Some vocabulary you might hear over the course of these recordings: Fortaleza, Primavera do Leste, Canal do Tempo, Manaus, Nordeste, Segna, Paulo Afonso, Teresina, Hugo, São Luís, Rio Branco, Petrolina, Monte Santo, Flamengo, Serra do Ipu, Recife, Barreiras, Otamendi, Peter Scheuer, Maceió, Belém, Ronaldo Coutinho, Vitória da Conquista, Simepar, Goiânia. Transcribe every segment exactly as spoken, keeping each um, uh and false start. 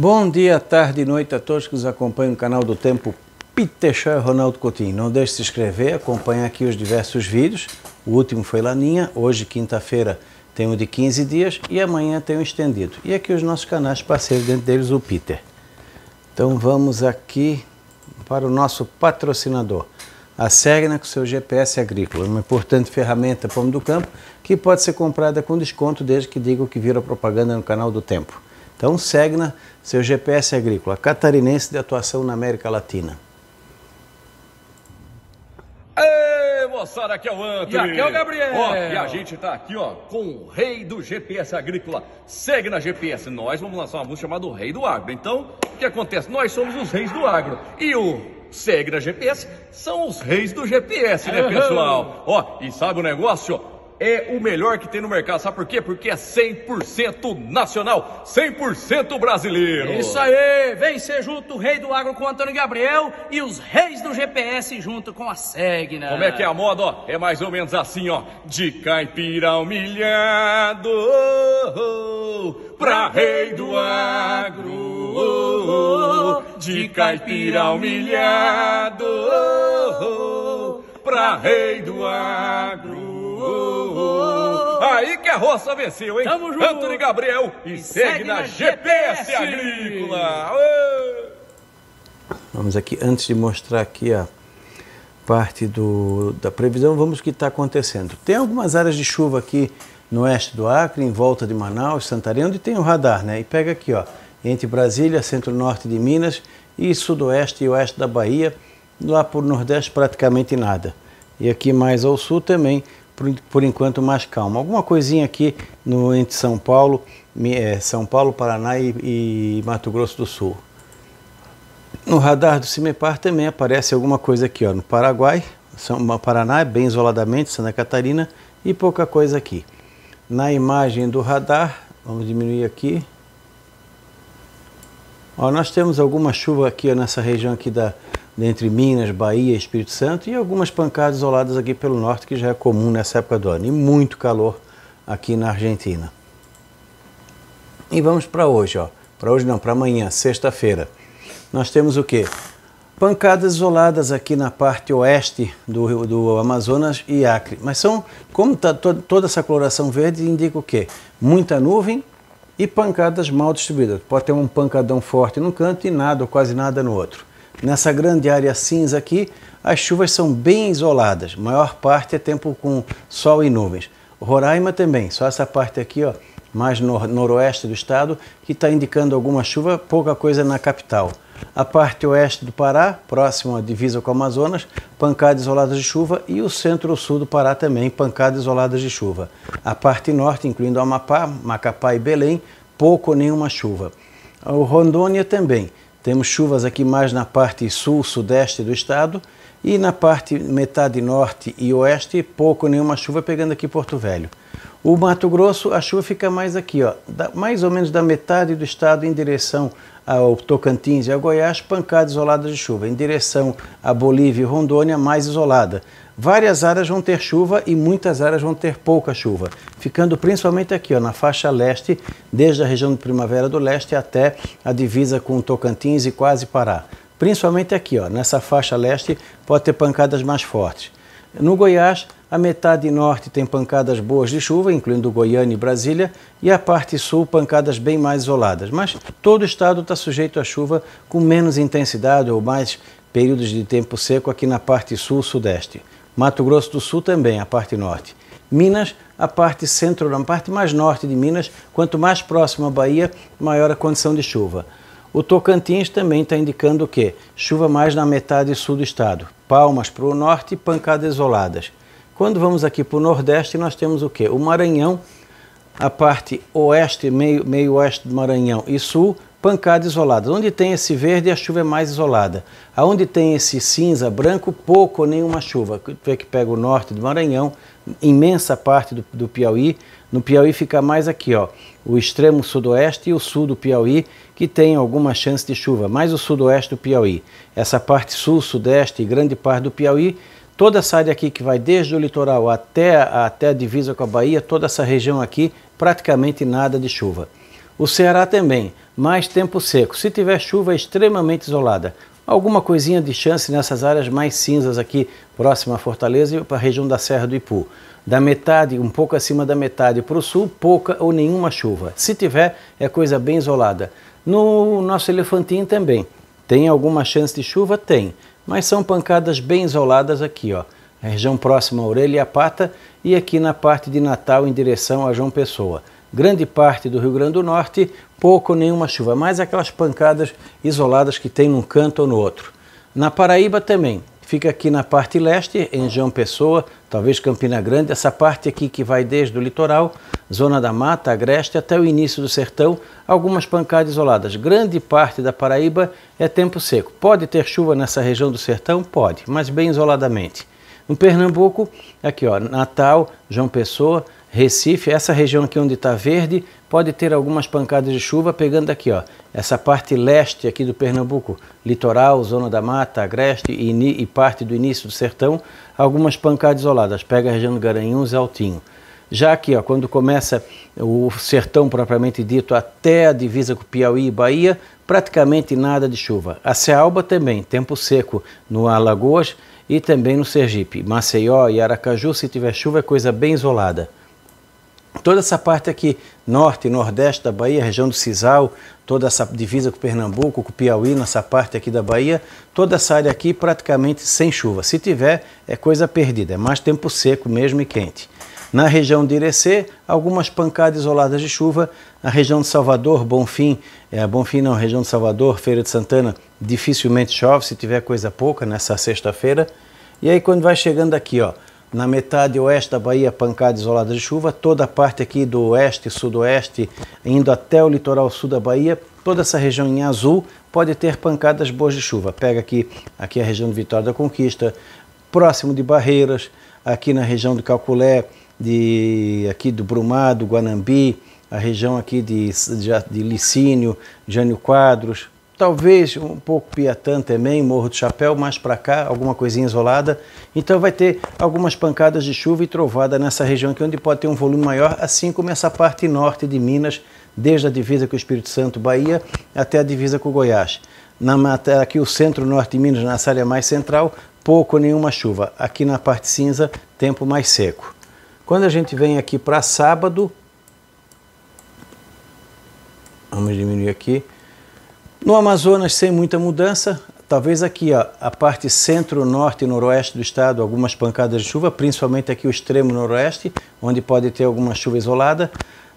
Bom dia, tarde e noite a todos que nos acompanham no canal do Tempo Peter Scheuer, Ronaldo Coutinho. Não deixe de se inscrever, acompanhar aqui os diversos vídeos. O último foi Laninha, hoje quinta-feira tem um de quinze dias e amanhã tem um estendido. E aqui os nossos canais parceiros, dentro deles o Peter. Então vamos aqui para o nosso patrocinador, a Segna, com seu G P S agrícola, uma importante ferramenta para o homem do campo, que pode ser comprada com desconto desde que diga o que vira propaganda no canal do Tempo. Então Segna, seu G P S agrícola, catarinense de atuação na América Latina. Ei, moçada, aqui é o Antônio. E aqui é o Gabriel. Ó, e a gente tá aqui, ó, com o rei do G P S agrícola, Segna G P S. Nós vamos lançar uma música chamada O Rei do Agro. Então, o que acontece? Nós somos os reis do agro. E o Segna G P S são os reis do G P S, né, pessoal? Ó, e sabe o negócio? É o melhor que tem no mercado. Sabe por quê? Porque é cem por cento nacional, cem por cento brasileiro. Isso aí! Vem ser junto o rei do agro com o Antônio Gabriel e os reis do G P S junto com a Segna. Como é que é a moda, ó? É mais ou menos assim, ó. De caipira humilhado, oh, oh, pra rei do agro. Oh, oh, de caipira humilhado, oh, oh, pra rei do agro. Oh, oh. Aí que a roça venceu, hein? Tamo junto. Antônio Gabriel e, e segue na G P S agrícola. Oh. Vamos aqui, antes de mostrar aqui a parte do, da previsão, vamos o que está acontecendo. Tem algumas áreas de chuva aqui no oeste do Acre, em volta de Manaus, Santarém, onde tem o radar, né? E pega aqui, ó, entre Brasília, centro-norte de Minas e sudoeste e oeste da Bahia, lá por nordeste praticamente nada. E aqui mais ao sul também, por, por enquanto mais calmo. Alguma coisinha aqui no, entre São Paulo, é, São Paulo, Paraná e, e Mato Grosso do Sul. No radar do Simepar também aparece alguma coisa aqui, ó, no Paraguai, São, Paraná, bem isoladamente, Santa Catarina, e pouca coisa aqui. Na imagem do radar, vamos diminuir aqui. Ó, nós temos alguma chuva aqui, ó, nessa região aqui da, entre Minas, Bahia e Espírito Santo, e algumas pancadas isoladas aqui pelo norte, que já é comum nessa época do ano. E muito calor aqui na Argentina. E vamos para hoje, ó. Para hoje não, para amanhã, sexta-feira. Nós temos o quê? Pancadas isoladas aqui na parte oeste do, do Amazonas e Acre. Mas são, como tá to toda essa coloração verde, indica o quê? Muita nuvem e pancadas mal distribuídas. Pode ter um pancadão forte num canto e nada ou quase nada no outro. Nessa grande área cinza aqui, as chuvas são bem isoladas. A maior parte é tempo com sol e nuvens. Roraima também, só essa parte aqui, ó, mais no noroeste do estado, que está indicando alguma chuva, pouca coisa na capital. A parte oeste do Pará, próximo à divisa com o Amazonas, pancadas isoladas de chuva, e o centro-sul do Pará também, pancadas isoladas de chuva. A parte norte, incluindo Amapá, Macapá e Belém, pouco ou nenhuma chuva. O Rondônia também, temos chuvas aqui mais na parte sul-sudeste do estado, e na parte metade norte e oeste, pouco ou nenhuma chuva, pegando aqui Porto Velho. O Mato Grosso, a chuva fica mais aqui, ó, da, mais ou menos da metade do estado em direção ao Tocantins e ao Goiás, pancadas isoladas de chuva. Em direção à Bolívia e Rondônia, mais isolada. Várias áreas vão ter chuva e muitas áreas vão ter pouca chuva, ficando principalmente aqui, ó, na faixa leste, desde a região do Primavera do Leste até a divisa com o Tocantins e quase Pará. Principalmente aqui, ó, nessa faixa leste, pode ter pancadas mais fortes. No Goiás, a metade norte tem pancadas boas de chuva, incluindo Goiânia e Brasília, e a parte sul, pancadas bem mais isoladas. Mas todo o estado está sujeito a chuva com menos intensidade ou mais períodos de tempo seco aqui na parte sul-sudeste. Mato Grosso do Sul também, a parte norte. Minas, a parte centro, a parte mais norte de Minas, quanto mais próximo à Bahia, maior a condição de chuva. O Tocantins também está indicando o quê? Chuva mais na metade sul do estado. Palmas para o norte e pancadas isoladas. Quando vamos aqui para o nordeste, nós temos o quê? O Maranhão, a parte oeste, meio, meio oeste do Maranhão e sul, pancadas isoladas. Onde tem esse verde, a chuva é mais isolada. Aonde tem esse cinza branco, pouco ou nenhuma chuva. Tu é que pega o norte do Maranhão, imensa parte do, do Piauí. No Piauí fica mais aqui, ó, o extremo sudoeste e o sul do Piauí, que tem alguma chance de chuva, mais o sudoeste do Piauí. Essa parte sul, sudeste e grande parte do Piauí, toda essa área aqui que vai desde o litoral até a, até a divisa com a Bahia, toda essa região aqui, praticamente nada de chuva. O Ceará também, mais tempo seco, se tiver chuva extremamente isolada. Alguma coisinha de chance nessas áreas mais cinzas aqui, próxima a Fortaleza e para a região da Serra do Ipu. Da metade, um pouco acima da metade, para o sul, pouca ou nenhuma chuva. Se tiver, é coisa bem isolada. No nosso Elefantinho também. Tem alguma chance de chuva? Tem. Mas são pancadas bem isoladas aqui, ó. A região próxima à Orelha e à Pata e aqui na parte de Natal em direção a João Pessoa. Grande parte do Rio Grande do Norte, pouco ou nenhuma chuva. Mais aquelas pancadas isoladas que tem num canto ou no outro. Na Paraíba também. Fica aqui na parte leste, em João Pessoa, talvez Campina Grande, essa parte aqui que vai desde o litoral, zona da mata, agreste, até o início do sertão, algumas pancadas isoladas. Grande parte da Paraíba é tempo seco. Pode ter chuva nessa região do sertão? Pode, mas bem isoladamente. No Pernambuco, aqui ó, Natal, João Pessoa, Recife, essa região aqui onde está verde, pode ter algumas pancadas de chuva pegando aqui, ó, essa parte leste aqui do Pernambuco, litoral, zona da mata, agreste e, e parte do início do sertão, algumas pancadas isoladas, pega a região do Garanhuns e Altinho. Já aqui, ó, quando começa o sertão propriamente dito até a divisa com Piauí e Bahia, praticamente nada de chuva. A Cealba também, tempo seco no Alagoas e também no Sergipe. Maceió e Aracaju, se tiver chuva, é coisa bem isolada. Toda essa parte aqui, norte e nordeste da Bahia, região do Sisal, toda essa divisa com Pernambuco, com Piauí, nessa parte aqui da Bahia, toda essa área aqui praticamente sem chuva. Se tiver, é coisa perdida, é mais tempo seco mesmo e quente. Na região de Irecê, algumas pancadas isoladas de chuva. Na região de Salvador, Bonfim, é, Bonfim não, região de Salvador, Feira de Santana, dificilmente chove, se tiver coisa pouca nessa sexta-feira. E aí quando vai chegando aqui, ó, na metade oeste da Bahia, pancadas isoladas de chuva. Toda a parte aqui do oeste, sudoeste, indo até o litoral sul da Bahia, toda essa região em azul pode ter pancadas boas de chuva. Pega aqui, aqui a região de Vitória da Conquista, próximo de Barreiras, aqui na região do Calculé, de, aqui do Brumado, Guanambi, a região aqui de, de, de Licínio, Jânio Quadros, talvez um pouco Piatã também, Morro do Chapéu, mais para cá, alguma coisinha isolada. Então vai ter algumas pancadas de chuva e trovada nessa região aqui, onde pode ter um volume maior, assim como essa parte norte de Minas, desde a divisa com o Espírito Santo, Bahia, até a divisa com o Goiás. Na, aqui o centro-norte de Minas, nessa área mais central, pouco ou nenhuma chuva. Aqui na parte cinza, tempo mais seco. Quando a gente vem aqui para sábado, vamos diminuir aqui. No Amazonas, sem muita mudança, talvez aqui ó, a parte centro-norte e noroeste do estado, algumas pancadas de chuva, principalmente aqui o extremo noroeste, onde pode ter alguma chuva isolada.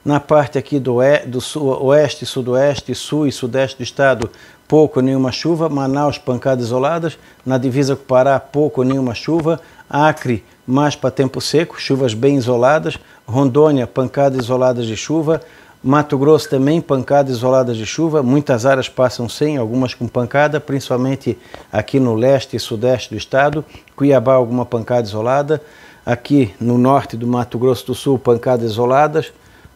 Na parte aqui do, do sul, oeste, sudoeste, sul e sudeste do estado, pouco ou nenhuma chuva. Manaus, pancadas isoladas. Na divisa com o Pará, pouco ou nenhuma chuva. Acre, mais para tempo seco, chuvas bem isoladas. Rondônia, pancadas isoladas de chuva. Mato Grosso também, pancadas isoladas de chuva, muitas áreas passam sem, algumas com pancada, principalmente aqui no leste e sudeste do estado. Cuiabá, alguma pancada isolada. Aqui no norte do Mato Grosso do Sul, pancadas isoladas.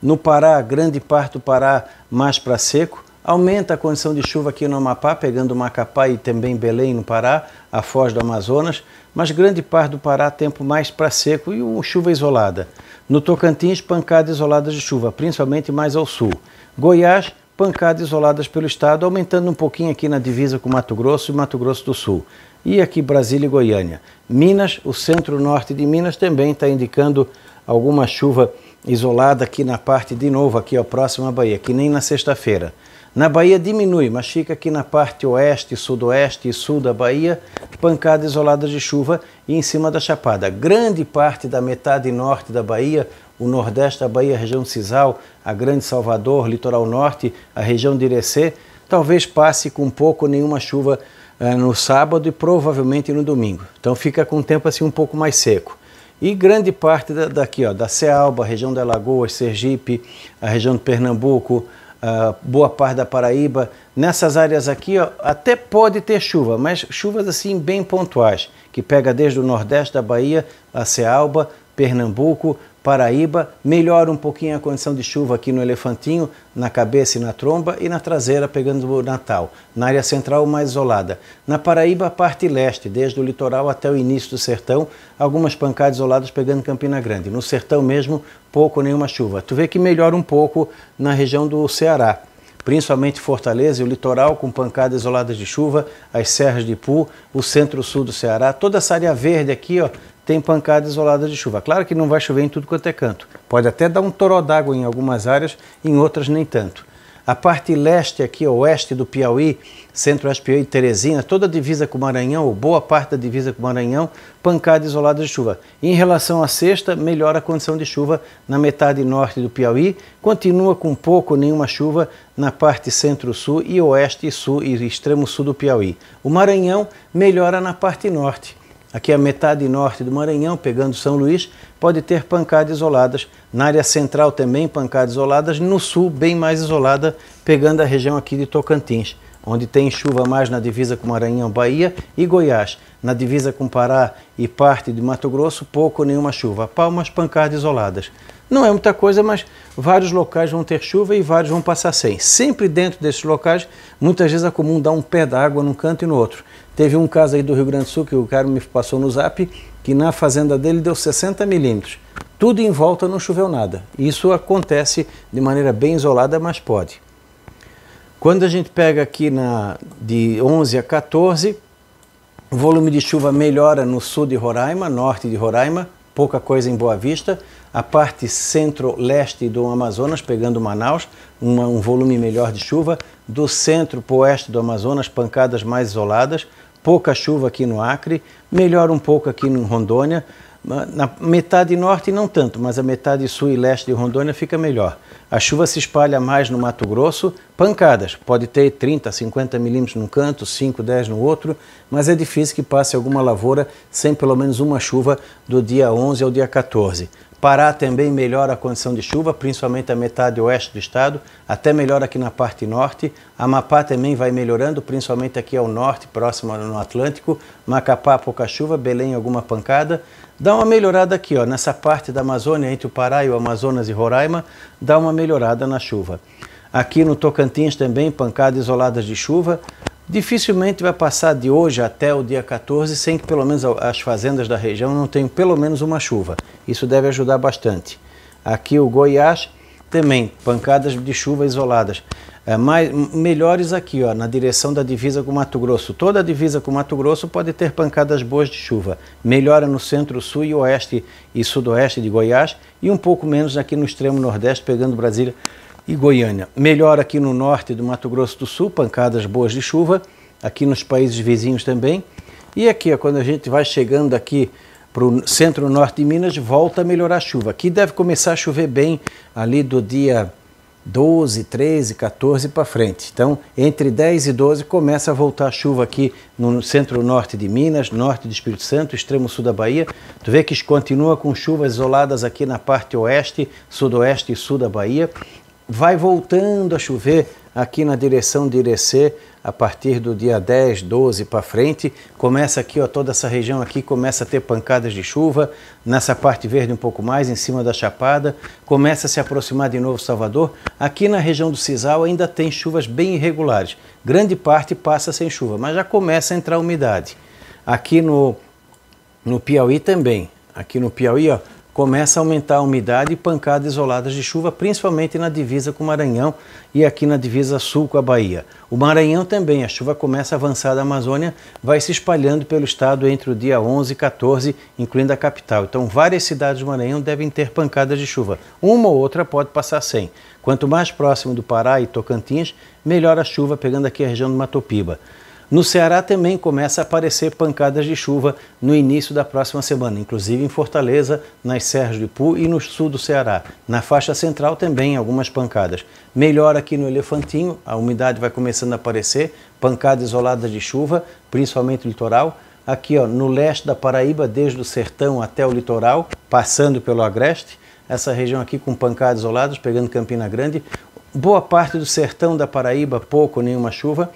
No Pará, grande parte do Pará mais para seco. Aumenta a condição de chuva aqui no Amapá, pegando Macapá e também Belém no Pará, a foz do Amazonas, mas grande parte do Pará tempo mais para seco e uma chuva isolada. No Tocantins, pancadas isoladas de chuva, principalmente mais ao sul. Goiás, pancadas isoladas pelo estado, aumentando um pouquinho aqui na divisa com Mato Grosso e Mato Grosso do Sul. E aqui Brasília e Goiânia. Minas, o centro-norte de Minas também está indicando alguma chuva isolada aqui na parte de novo, aqui ó, próximo à Bahia, que nem na sexta-feira. Na Bahia diminui, mas fica aqui na parte oeste, sudoeste e sul da Bahia, pancadas isoladas de chuva e em cima da Chapada. Grande parte da metade norte da Bahia, o nordeste da Bahia, a região Sisal, a Grande Salvador, litoral norte, a região de Irecê, talvez passe com pouco ou nenhuma chuva eh, no sábado e provavelmente no domingo. Então fica com o tempo assim um pouco mais seco. E grande parte da, daqui, ó, da Cealba, a região da Alagoas, Sergipe, a região de Pernambuco, Uh, boa parte da Paraíba, nessas áreas aqui ó, até pode ter chuva, mas chuvas assim bem pontuais, que pega desde o nordeste da Bahia, a Cealba, Pernambuco, Paraíba, melhora um pouquinho a condição de chuva aqui no Elefantinho, na cabeça e na tromba, e na traseira pegando o Natal, na área central mais isolada. Na Paraíba, a parte leste, desde o litoral até o início do sertão, algumas pancadas isoladas pegando Campina Grande. No sertão mesmo, pouco ou nenhuma chuva. Tu vê que melhora um pouco na região do Ceará, principalmente Fortaleza e o litoral com pancadas isoladas de chuva, as Serras de Ipu, o centro-sul do Ceará, toda essa área verde aqui, ó, tem pancada isolada de chuva. Claro que não vai chover em tudo quanto é canto. Pode até dar um toró d'água em algumas áreas, em outras nem tanto. A parte leste aqui, oeste do Piauí, centro-oeste do Piauí e Teresina, toda a divisa com o Maranhão, ou boa parte da divisa com o Maranhão, pancada isolada de chuva. Em relação à sexta, melhora a condição de chuva na metade norte do Piauí, continua com pouco nenhuma chuva na parte centro-sul e oeste e sul e extremo sul do Piauí. O Maranhão melhora na parte norte. Aqui a metade norte do Maranhão, pegando São Luís, pode ter pancadas isoladas. Na área central também pancadas isoladas. No sul, bem mais isolada, pegando a região aqui de Tocantins, onde tem chuva mais na divisa com Maranhão, Bahia e Goiás. Na divisa com Pará e parte de Mato Grosso, pouco ou nenhuma chuva. Palmas, pancadas isoladas. Não é muita coisa, mas vários locais vão ter chuva e vários vão passar sem. Sempre dentro desses locais, muitas vezes é comum dar um pé d'água num canto e no outro. Teve um caso aí do Rio Grande do Sul, que o cara me passou no zap, que na fazenda dele deu sessenta milímetros. Tudo em volta não choveu nada. Isso acontece de maneira bem isolada, mas pode. Quando a gente pega aqui na, de onze a quatorze, o volume de chuva melhora no sul de Roraima, norte de Roraima, pouca coisa em Boa Vista. A parte centro-leste do Amazonas, pegando Manaus, uma, um volume melhor de chuva. Do centro para o oeste do Amazonas, pancadas mais isoladas. Pouca chuva aqui no Acre, melhora um pouco aqui em Rondônia. Na metade norte não tanto, mas a metade sul e leste de Rondônia fica melhor. A chuva se espalha mais no Mato Grosso, pancadas. Pode ter trinta, cinquenta milímetros num canto, cinco, dez no outro, mas é difícil que passe alguma lavoura sem pelo menos uma chuva do dia onze ao dia quatorze. Pará também melhora a condição de chuva, principalmente a metade oeste do estado, até melhora aqui na parte norte. Amapá também vai melhorando, principalmente aqui ao norte, próximo no Atlântico. Macapá, pouca chuva, Belém, alguma pancada. Dá uma melhorada aqui, ó, nessa parte da Amazônia, entre o Pará e o Amazonas e Roraima, dá uma melhorada na chuva. Aqui no Tocantins também, pancadas isoladas de chuva. Dificilmente vai passar de hoje até o dia quatorze sem que pelo menos as fazendas da região não tenham pelo menos uma chuva. Isso deve ajudar bastante. Aqui o Goiás também, pancadas de chuva isoladas. É, mais, melhores aqui, ó, na direção da divisa com o Mato Grosso. Toda a divisa com o Mato Grosso pode ter pancadas boas de chuva. Melhora no centro, sul e oeste e sudoeste de Goiás e um pouco menos aqui no extremo nordeste, pegando Brasília e Goiânia. Melhora aqui no norte do Mato Grosso do Sul, pancadas boas de chuva, aqui nos países vizinhos também. E aqui, ó, quando a gente vai chegando aqui para o centro-norte de Minas, volta a melhorar a chuva. Aqui deve começar a chover bem ali do dia doze, treze, quatorze para frente. Então, entre dez e doze começa a voltar a chuva aqui no centro-norte de Minas, norte do Espírito Santo, extremo sul da Bahia. Tu vê que continua com chuvas isoladas aqui na parte oeste, sudoeste e sul da Bahia. Vai voltando a chover aqui na direção de Irecê a partir do dia dez, doze para frente. Começa aqui, ó, toda essa região aqui começa a ter pancadas de chuva. Nessa parte verde um pouco mais, em cima da Chapada. Começa a se aproximar de novo Salvador. Aqui na região do Sisal ainda tem chuvas bem irregulares. Grande parte passa sem chuva, mas já começa a entrar umidade. Aqui no, no Piauí também. Aqui no Piauí, ó, começa a aumentar a umidade e pancadas isoladas de chuva, principalmente na divisa com o Maranhão e aqui na divisa sul com a Bahia. O Maranhão também, a chuva começa a avançar da Amazônia, vai se espalhando pelo estado entre o dia onze e quatorze, incluindo a capital. Então várias cidades do Maranhão devem ter pancadas de chuva. Uma ou outra pode passar sem. Quanto mais próximo do Pará e Tocantins, melhor a chuva, pegando aqui a região do Mato Piba. No Ceará também começa a aparecer pancadas de chuva no início da próxima semana, inclusive em Fortaleza, nas Serras do Ipu e no sul do Ceará. Na faixa central também algumas pancadas. Melhor aqui no Elefantinho, a umidade vai começando a aparecer, pancadas isoladas de chuva, principalmente no litoral. Aqui, ó, no leste da Paraíba, desde o sertão até o litoral, passando pelo agreste, essa região aqui com pancadas isoladas, pegando Campina Grande. Boa parte do sertão da Paraíba, pouco, nenhuma chuva.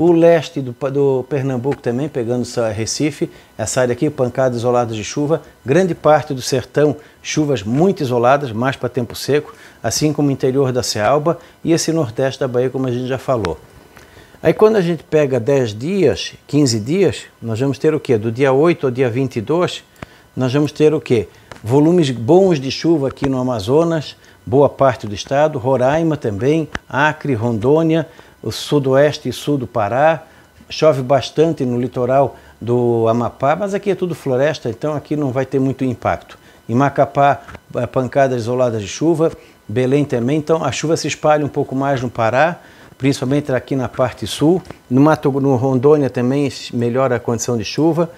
O leste do, do Pernambuco também, pegando Recife, essa área aqui, pancadas isoladas de chuva. Grande parte do sertão, chuvas muito isoladas, mais para tempo seco, assim como o interior da Cealba e esse nordeste da Bahia, como a gente já falou. Aí quando a gente pega dez dias, quinze dias, nós vamos ter o quê? Do dia oito ao dia vinte e dois, nós vamos ter o quê? Volumes bons de chuva aqui no Amazonas, boa parte do estado, Roraima também, Acre, Rondônia, o sudoeste e sul do Pará, chove bastante no litoral do Amapá, mas aqui é tudo floresta, então aqui não vai ter muito impacto. Em Macapá, pancadas isoladas de chuva, Belém também, então a chuva se espalha um pouco mais no Pará, principalmente aqui na parte sul. No, Mato, no Rondônia também melhora a condição de chuva.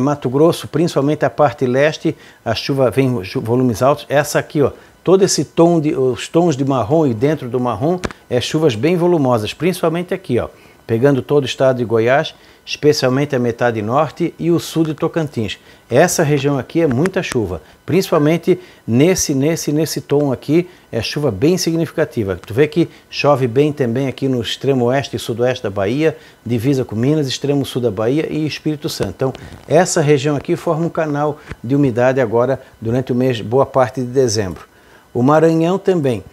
Mato Grosso, principalmente a parte leste, a chuva vem volumes altos. Essa aqui, ó, todo esse tom, de, os tons de marrom e dentro do marrom, é chuvas bem volumosas, principalmente aqui, ó, pegando todo o estado de Goiás, especialmente a metade norte e o sul de Tocantins. Essa região aqui é muita chuva, principalmente nesse, nesse, nesse tom aqui, é chuva bem significativa. Tu vê que chove bem também aqui no extremo oeste e sudoeste da Bahia, divisa com Minas, extremo sul da Bahia e Espírito Santo. Então, essa região aqui forma um canal de umidade agora durante o mês, boa parte de dezembro. O Maranhão também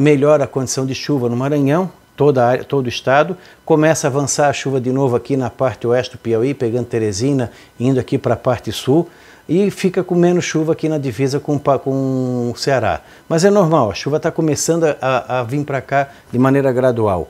melhora a condição de chuva no Maranhão, toda a área, todo o estado. Começa a avançar a chuva de novo aqui na parte oeste do Piauí, pegando Teresina, indo aqui para a parte sul, e fica com menos chuva aqui na divisa com, com o Ceará. Mas é normal, a chuva está começando a, a vir para cá de maneira gradual.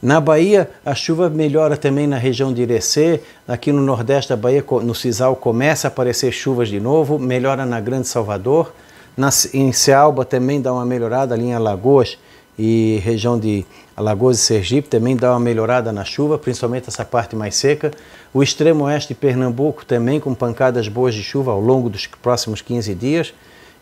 Na Bahia, a chuva melhora também na região de Irecê, aqui no nordeste da Bahia, no Sisal, começa a aparecer chuvas de novo, melhora na Grande Salvador, na, em Cealba também dá uma melhorada, ali em Alagoas e região de Alagoas e Sergipe também dá uma melhorada na chuva, principalmente essa parte mais seca. O extremo oeste de Pernambuco também com pancadas boas de chuva ao longo dos próximos quinze dias.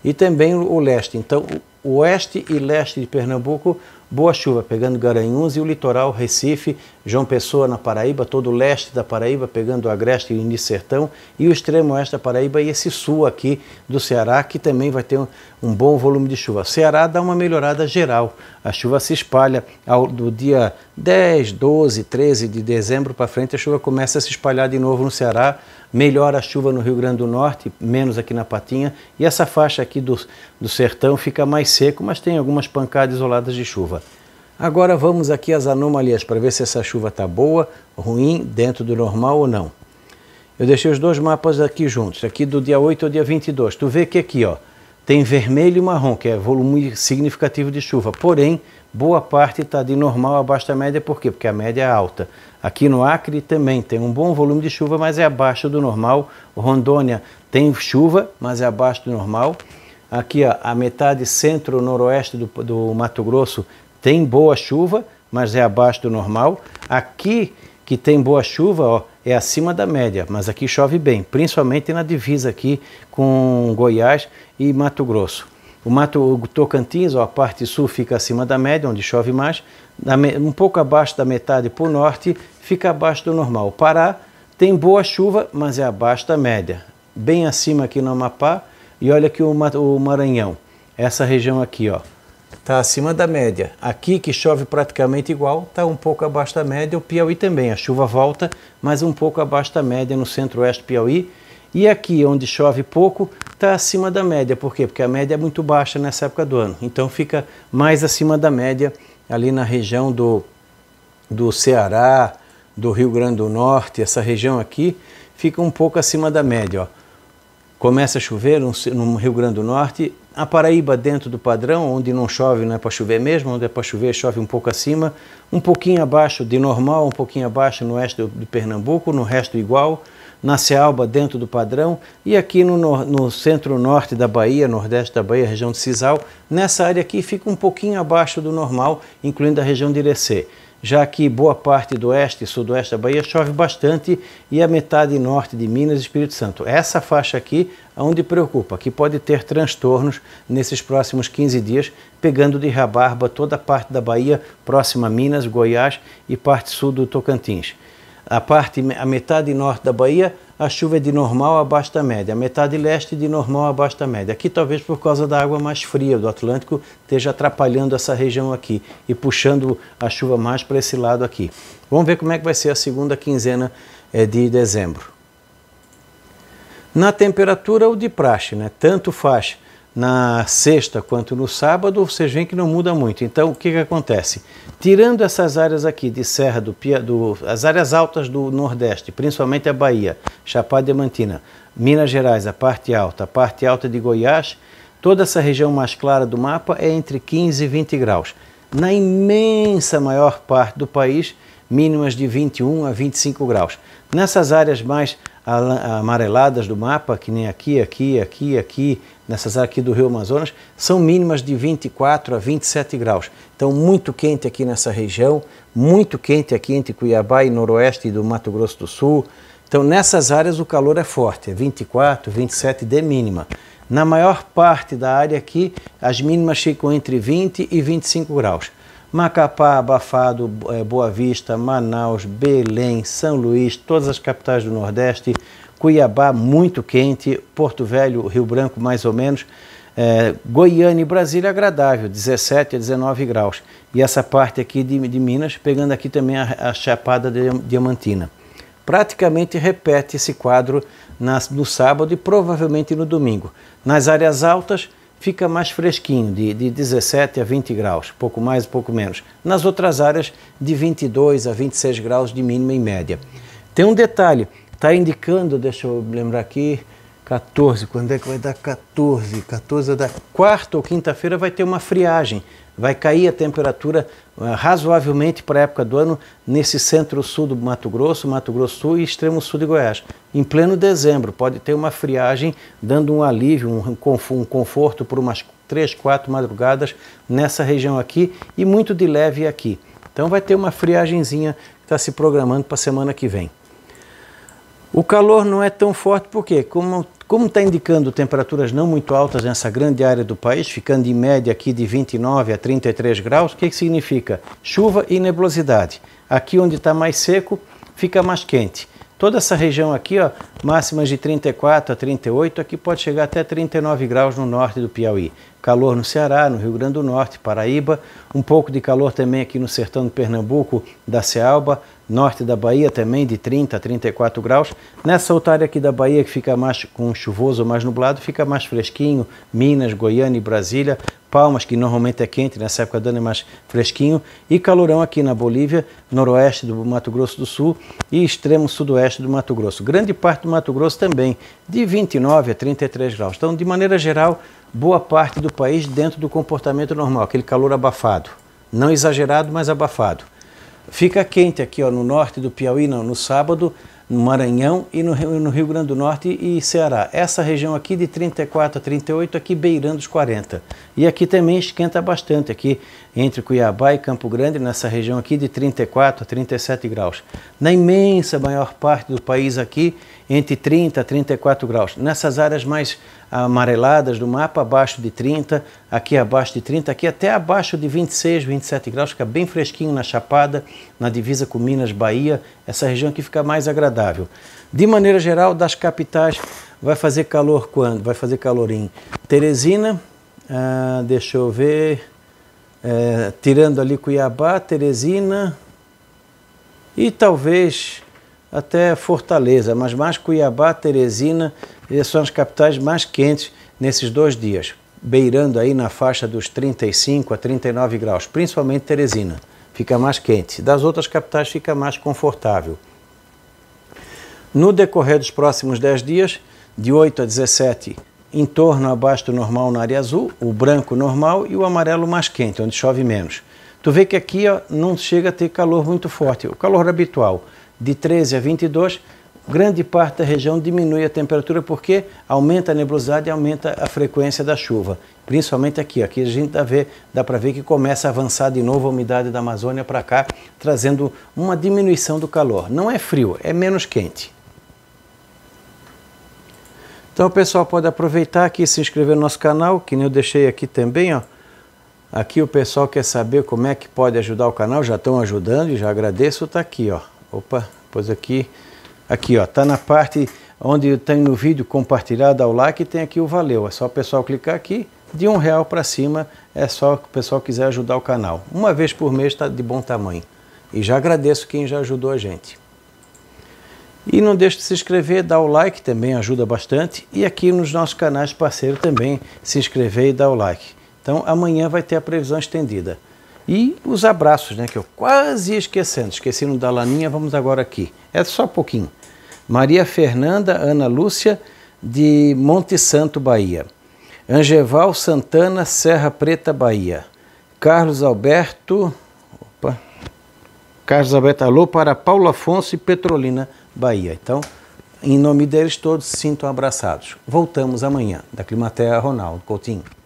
E também o leste. Então, o oeste e leste de Pernambuco, boa chuva, pegando Garanhuns e o litoral, Recife, João Pessoa na Paraíba, todo o leste da Paraíba, pegando o agreste e o início sertão, e o extremo oeste da Paraíba e esse sul aqui do Ceará, que também vai ter um, um bom volume de chuva. O Ceará dá uma melhorada geral. A chuva se espalha ao, do dia dez, doze, treze de dezembro para frente, a chuva começa a se espalhar de novo no Ceará, melhora a chuva no Rio Grande do Norte, menos aqui na Patinha, e essa faixa aqui do, do sertão fica mais seco, mas tem algumas pancadas isoladas de chuva. Agora vamos aqui às anomalias, para ver se essa chuva está boa, ruim, dentro do normal ou não. Eu deixei os dois mapas aqui juntos, aqui do dia oito ao dia vinte e dois. Tu vê que aqui, ó, tem vermelho e marrom, que é volume significativo de chuva, porém, boa parte está de normal abaixo da média. Por quê? Porque a média é alta. Aqui no Acre também tem um bom volume de chuva, mas é abaixo do normal. Rondônia tem chuva, mas é abaixo do normal. Aqui, ó, a metade centro-noroeste do, do Mato Grosso tem boa chuva, mas é abaixo do normal. Aqui, que tem boa chuva, ó, é acima da média, mas aqui chove bem, principalmente na divisa aqui com Goiás e Mato Grosso. O Mato o Tocantins, ó, a parte sul fica acima da média, onde chove mais, um pouco abaixo da metade para o norte, fica abaixo do normal. O Pará tem boa chuva, mas é abaixo da média, bem acima aqui no Amapá. E olha aqui o Maranhão, essa região aqui, ó, está acima da média. Aqui que chove praticamente igual, está um pouco abaixo da média. O Piauí também, a chuva volta, mas um pouco abaixo da média no centro-oeste do Piauí. E aqui onde chove pouco, está acima da média. Por quê? Porque a média é muito baixa nessa época do ano. Então fica mais acima da média ali na região do, do Ceará, do Rio Grande do Norte. Essa região aqui fica um pouco acima da média, ó. Começa a chover no Rio Grande do Norte, a Paraíba dentro do padrão, onde não chove não é para chover mesmo, onde é para chover chove um pouco acima, um pouquinho abaixo de normal, um pouquinho abaixo no oeste do Pernambuco, no resto igual, na Cealba dentro do padrão e aqui no, no, no centro-norte da Bahia, nordeste da Bahia, região de Sisal, nessa área aqui fica um pouquinho abaixo do normal, incluindo a região de Irecê. Já que boa parte do oeste e sudoeste da Bahia chove bastante e a metade norte de Minas e Espírito Santo. Essa faixa aqui é onde preocupa, que pode ter transtornos nesses próximos quinze dias, pegando de rabarba toda a parte da Bahia, próxima a Minas, Goiás e parte sul do Tocantins. A parte, a metade norte da Bahia, a chuva é de normal abaixo da média. A metade leste de normal abaixo da média. Aqui talvez por causa da água mais fria do Atlântico esteja atrapalhando essa região aqui e puxando a chuva mais para esse lado aqui. Vamos ver como é que vai ser a segunda quinzena de dezembro. Na temperatura, o de praxe, né? Tanto faz na sexta quanto no sábado, vocês veem que não muda muito. Então, o que que acontece? Tirando essas áreas aqui de Serra do Ipu, as áreas altas do Nordeste, principalmente a Bahia, Chapada Diamantina, Minas Gerais, a parte alta, a parte alta de Goiás, toda essa região mais clara do mapa é entre quinze e vinte graus. Na imensa maior parte do país, mínimas de vinte e um a vinte e cinco graus. Nessas áreas mais amareladas do mapa, que nem aqui, aqui, aqui, aqui, nessas áreas aqui do Rio Amazonas, são mínimas de vinte e quatro a vinte e sete graus. Então, muito quente aqui nessa região, muito quente aqui entre Cuiabá e noroeste do Mato Grosso do Sul. Então, nessas áreas o calor é forte, é vinte e quatro, vinte e sete de mínima. Na maior parte da área aqui, as mínimas ficam entre vinte e vinte e cinco graus. Macapá, abafado, Boa Vista, Manaus, Belém, São Luís, todas as capitais do Nordeste, Cuiabá, muito quente, Porto Velho, Rio Branco, mais ou menos, é, Goiânia e Brasília, agradável, dezessete a dezenove graus. E essa parte aqui de, de Minas, pegando aqui também a, a Chapada Diamantina. Praticamente repete esse quadro na, no sábado e provavelmente no domingo. Nas áreas altas, fica mais fresquinho, de, de dezessete a vinte graus, pouco mais, pouco menos. Nas outras áreas, de vinte e dois a vinte e seis graus de mínima e média. Tem um detalhe, está indicando, deixa eu lembrar aqui, quatorze, quando é que vai dar quatorze? quatorze da quarta ou quinta-feira vai ter uma friagem, vai cair a temperatura uh, razoavelmente para a época do ano nesse centro-sul do Mato Grosso, Mato Grosso Sul e extremo sul de Goiás. Em pleno dezembro pode ter uma friagem dando um alívio, um, um conforto por umas três, quatro madrugadas nessa região aqui e muito de leve aqui. Então vai ter uma friagenzinha que está se programando para a semana que vem. O calor não é tão forte porque, como como está indicando temperaturas não muito altas nessa grande área do país, ficando em média aqui de vinte e nove a trinta e três graus, o que que significa? Chuva e nebulosidade. Aqui onde está mais seco, fica mais quente. Toda essa região aqui, ó, máximas de trinta e quatro a trinta e oito, aqui pode chegar até trinta e nove graus no norte do Piauí. Calor no Ceará, no Rio Grande do Norte, Paraíba, um pouco de calor também aqui no sertão de Pernambuco, da Cealba, norte da Bahia também, de trinta a trinta e quatro graus. Nessa outra área aqui da Bahia, que fica mais com chuvoso ou mais nublado, fica mais fresquinho. Minas, Goiânia e Brasília, Palmas, que normalmente é quente, nessa época do ano é mais fresquinho. E calorão aqui na Bolívia, noroeste do Mato Grosso do Sul e extremo sudoeste do Mato Grosso. Grande parte do Mato Grosso também, de vinte e nove a trinta e três graus. Então, de maneira geral, boa parte do país dentro do comportamento normal, aquele calor abafado. Não exagerado, mas abafado. Fica quente aqui ó, no norte do Piauí, não, no sábado, no Maranhão e no, no Rio Grande do Norte e Ceará. Essa região aqui de trinta e quatro a trinta e oito, aqui beirando os quarenta. E aqui também esquenta bastante, aqui entre Cuiabá e Campo Grande, nessa região aqui de trinta e quatro a trinta e sete graus. Na imensa maior parte do país aqui, entre trinta a trinta e quatro graus. Nessas áreas mais amareladas do mapa, abaixo de trinta, aqui abaixo de trinta, aqui até abaixo de vinte e seis, vinte e sete graus, fica bem fresquinho na Chapada, na divisa com Minas, Bahia, essa região aqui fica mais agradável. De maneira geral, das capitais, vai fazer calor quando? Vai fazer calor em Teresina, ah, deixa eu ver, é, tirando ali Cuiabá, Teresina e talvez até Fortaleza, mas mais Cuiabá, Teresina, essas são as capitais mais quentes nesses dois dias, beirando aí na faixa dos trinta e cinco a trinta e nove graus, principalmente Teresina, fica mais quente. Das outras capitais fica mais confortável. No decorrer dos próximos dez dias, de oito a dezessete, em torno abaixo do normal na área azul, o branco normal e o amarelo mais quente, onde chove menos. Tu vê que aqui ó, não chega a ter calor muito forte, o calor habitual, de treze a vinte e dois, grande parte da região diminui a temperatura porque aumenta a nebulosidade e aumenta a frequência da chuva. Principalmente aqui, aqui a gente dá, dá para ver que começa a avançar de novo a umidade da Amazônia para cá, trazendo uma diminuição do calor. Não é frio, é menos quente. Então o pessoal pode aproveitar aqui e se inscrever no nosso canal, que nem eu deixei aqui também, ó. Aqui o pessoal quer saber como é que pode ajudar o canal, já estão ajudando e já agradeço, está aqui, ó. Opa, Pois aqui, aqui ó, tá na parte onde tem no vídeo compartilhado ao like, tem aqui o valeu. É só o pessoal clicar aqui, de um real para cima é só que o pessoal quiser ajudar o canal. Uma vez por mês está de bom tamanho. E já agradeço quem já ajudou a gente. E não deixe de se inscrever, dar o like, também ajuda bastante. E aqui nos nossos canais parceiros também se inscrever e dar o like. Então amanhã vai ter a previsão estendida. E os abraços, né, que eu quase ia esquecendo. Esqueci no da Laninha, vamos agora aqui. É só um pouquinho. Maria Fernanda, Ana Lúcia, de Monte Santo, Bahia. Angeval Santana, Serra Preta, Bahia. Carlos Alberto... Opa. Carlos Alberto, alô, para Paulo Afonso e Petrolina, Bahia. Então, em nome deles todos, sintam abraçados. Voltamos amanhã. Da Climaterra, Ronaldo Coutinho.